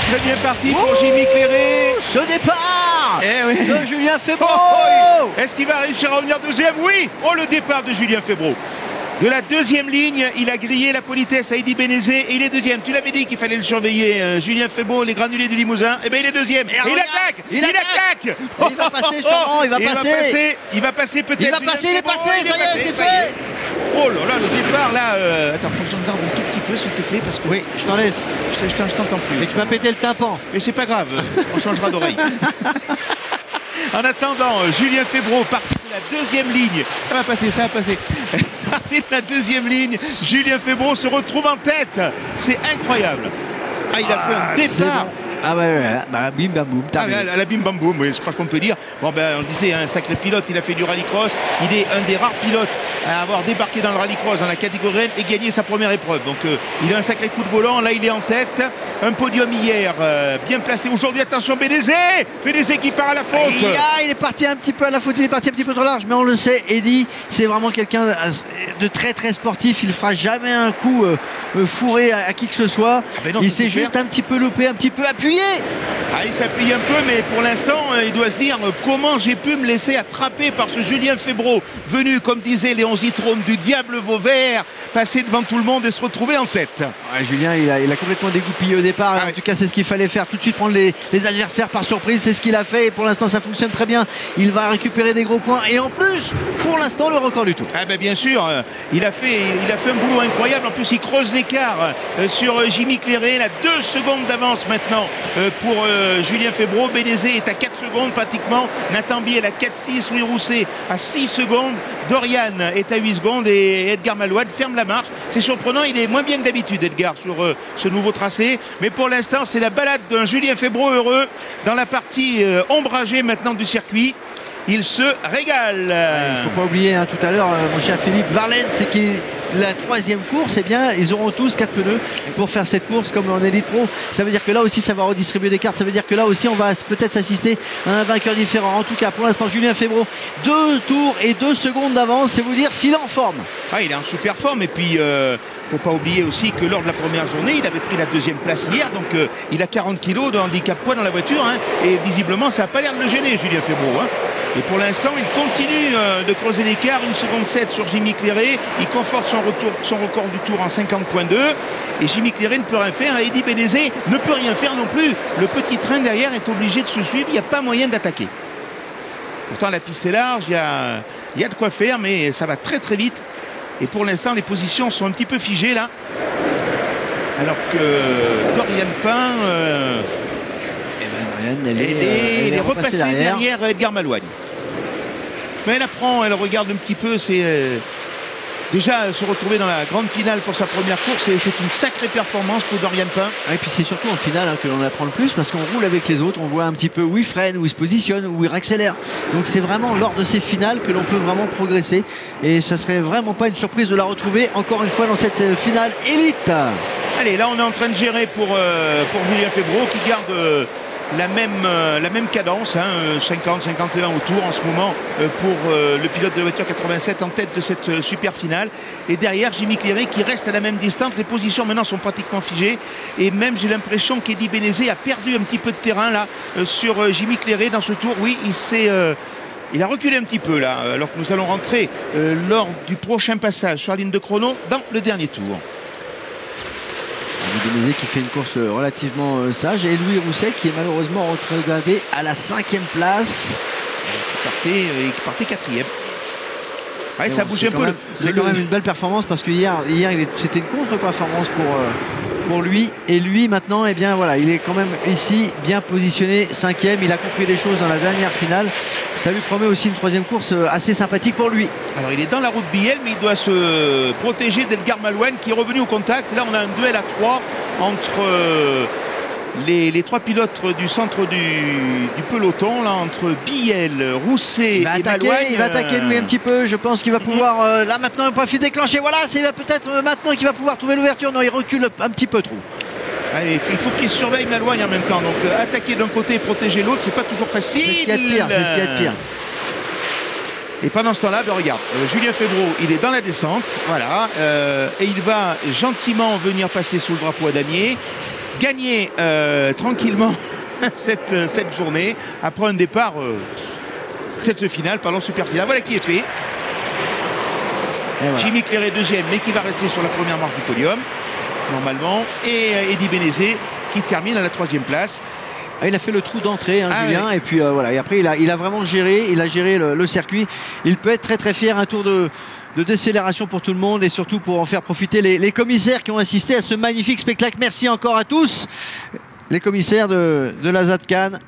c'est très bien parti pour Jimmy Cléré. Ce départ de Julien Febvreau. Est-ce qu'il va réussir à revenir deuxième? Oui. Oh, le départ de Julien Febvreau. De la deuxième ligne, il a grillé la politesse à Eddy Benezet et il est deuxième. Tu l'avais dit qu'il fallait le surveiller, Julien Febvreau, les granulés du Limousin. Eh bien, il est deuxième. Et il attaque. Il va passer, sûrement. Il va passer peut-être. Il va passer, il est passé, ça y est, c'est fait. Oh là là, le départ là. Attends, faut que j'en garde un tout petit peu, s'il te plaît, parce que. Oui, je t'en laisse. Je t'entends plus. Mais tu m'as pété le tympan. Mais c'est pas grave, on changera d'oreille. En attendant, Julien Febvreau parti de la deuxième ligne. Ça va passer, ça va passer. Parti de la deuxième ligne, Julien Febvreau se retrouve en tête. C'est incroyable. Ah, il a fait un départ. Ah ouais, la bim bam boum. La bim bam boum, oui, je crois qu'on peut dire. Bon ben on disait un sacré pilote, il a fait du rallycross. Il est un des rares pilotes à avoir débarqué dans le rallycross dans la catégorie N et gagné sa première épreuve. Donc il a un sacré coup de volant, là il est en tête. Un podium hier, bien placé aujourd'hui. Attention Benezet, Benezet qui part à la faute. Il est parti un petit peu à la faute, il est parti un petit peu trop large, mais on le sait, Eddy, c'est vraiment quelqu'un de très très sportif. Il ne fera jamais un coup fourré à qui que ce soit. Ah ben non, il s'est juste un petit peu loupé, un petit peu appuyé. Ah, il s'appuie un peu, mais pour l'instant, il doit se dire comment j'ai pu me laisser attraper par ce Julien Febvreau, venu, comme disait Léon Zitrone, du diable Vauvert, passer devant tout le monde et se retrouver en tête. Ouais, Julien, il a complètement dégoupillé au départ. Ah, en tout cas, c'est ce qu'il fallait faire. Tout de suite, prendre les adversaires par surprise. C'est ce qu'il a fait et pour l'instant, ça fonctionne très bien. Il va récupérer des gros points et en plus, pour l'instant, le record du tour. Ah ben, bien sûr, il a fait un boulot incroyable. En plus, il creuse l'écart sur Jimmy Cléré. Il a 2 secondes d'avance maintenant. Pour Julien Febvreau, Benezet est à 4 secondes pratiquement, Nathan Biel à 4,6, Louis Rousset à 6 secondes, Dorian est à 8 secondes et Edgar Malouad ferme la marche. C'est surprenant, il est moins bien que d'habitude Edgar sur ce nouveau tracé, mais pour l'instant c'est la balade d'un Julien Febvreau heureux dans la partie ombragée maintenant du circuit. Il se régale. Il ne faut pas oublier tout à l'heure, mon cher Philippe, Varlaine, c'est qui la 3e course, eh bien, ils auront tous 4 pneus pour faire cette course comme en Elite Pro. Ça veut dire que là aussi, ça va redistribuer les cartes. Ça veut dire que là aussi, on va peut-être assister à un vainqueur différent. En tout cas, pour l'instant, Julien Febvreau, 2 tours et 2 secondes d'avance. C'est vous dire s'il est en forme. Ah, il est en super forme. Et puis, faut pas oublier aussi que lors de la première journée, il avait pris la 2e place hier, donc il a 40 kilos de handicap poids dans la voiture, hein, et visiblement ça n'a pas l'air de le gêner Julien Febvreau. Hein. Et pour l'instant, il continue de creuser l'écart, 1,7 seconde sur Jimmy Cléré, il conforte son record du tour en 50,2, et Jimmy Cléré ne peut rien faire, et Eddy Benezet ne peut rien faire non plus. Le petit train derrière est obligé de se suivre, il n'y a pas moyen d'attaquer. Pourtant la piste est large, il y a de quoi faire, mais ça va très très vite. Et pour l'instant, les positions sont un petit peu figées là. Alors que Dorian Pain, elle est repassée derrière Edgar Malouad. Mais elle apprend, elle regarde un petit peu. C'est déjà se retrouver dans la grande finale pour sa première course. C'est une sacrée performance pour Dorian Pain. Ah, et puis c'est surtout en finale que l'on apprend le plus parce qu'on roule avec les autres. On voit un petit peu où il freine, où il se positionne, où il accélère. Donc c'est vraiment lors de ces finales que l'on peut vraiment progresser. Et ça serait vraiment pas une surprise de la retrouver encore une fois dans cette finale élite. Allez, là on est en train de gérer pour Julien Febvreau qui garde la même cadence, hein, 50-51 autour en ce moment pour le pilote de la voiture 87 en tête de cette super finale. Et derrière Jimmy Cléré qui reste à la même distance. Les positions maintenant sont pratiquement figées. Et même j'ai l'impression qu'Eddy Benezet a perdu un petit peu de terrain là sur Jimmy Cléré dans ce tour. Oui, il a reculé un petit peu là, alors que nous allons rentrer lors du prochain passage sur la ligne de chrono dans le dernier tour. Benezet qui fait une course relativement sage et Louis Rousset qui est malheureusement retrouvé à la 5e place. Il partait 4e. Ouais, ça bouge un peu. C'est quand même une belle performance parce que hier c'était une contre-performance pour lui. Et lui maintenant, eh bien, voilà, il est quand même ici bien positionné 5e. Il a compris des choses dans la dernière finale. Ça lui promet aussi une 3e course assez sympathique pour lui. Alors il est dans la route Biel, mais il doit se protéger d'Edgar Malouad qui est revenu au contact. Là on a un duel à 3 entre les 3 pilotes du centre du peloton, là, entre Biel, Rousset et Malouad. Il va attaquer lui un petit peu, je pense qu'il va pouvoir, là maintenant un profil déclenché, voilà, c'est peut-être maintenant qu'il va pouvoir trouver l'ouverture. Non, il recule un petit peu trop. Allez, il faut qu'il surveille Malouad en même temps, donc attaquer d'un côté et protéger l'autre, c'est pas toujours facile. C'est ce qu'il y a de pire, c'est ce qu'il y a de pire. Et pendant ce temps-là, ben regarde, Julien Febvreau, il est dans la descente, voilà, et il va gentiment venir passer sous le drapeau à damier. gagner tranquillement cette journée après un départ, cette finale, pardon, super finale. Voilà qui est fait. Voilà. Jimmy Clairet deuxième, mais qui va rester sur la première marche du podium, normalement. Et Eddy Benezet qui termine à la troisième place. Ah, il a fait le trou d'entrée, hein, Julien, oui. Et puis voilà. Et après, il a vraiment géré, il a géré le circuit. Il peut être très très fier, un tour de décélération pour tout le monde et surtout pour en faire profiter les commissaires qui ont assisté à ce magnifique spectacle. Merci encore à tous, les commissaires de l'ASA de Cannes.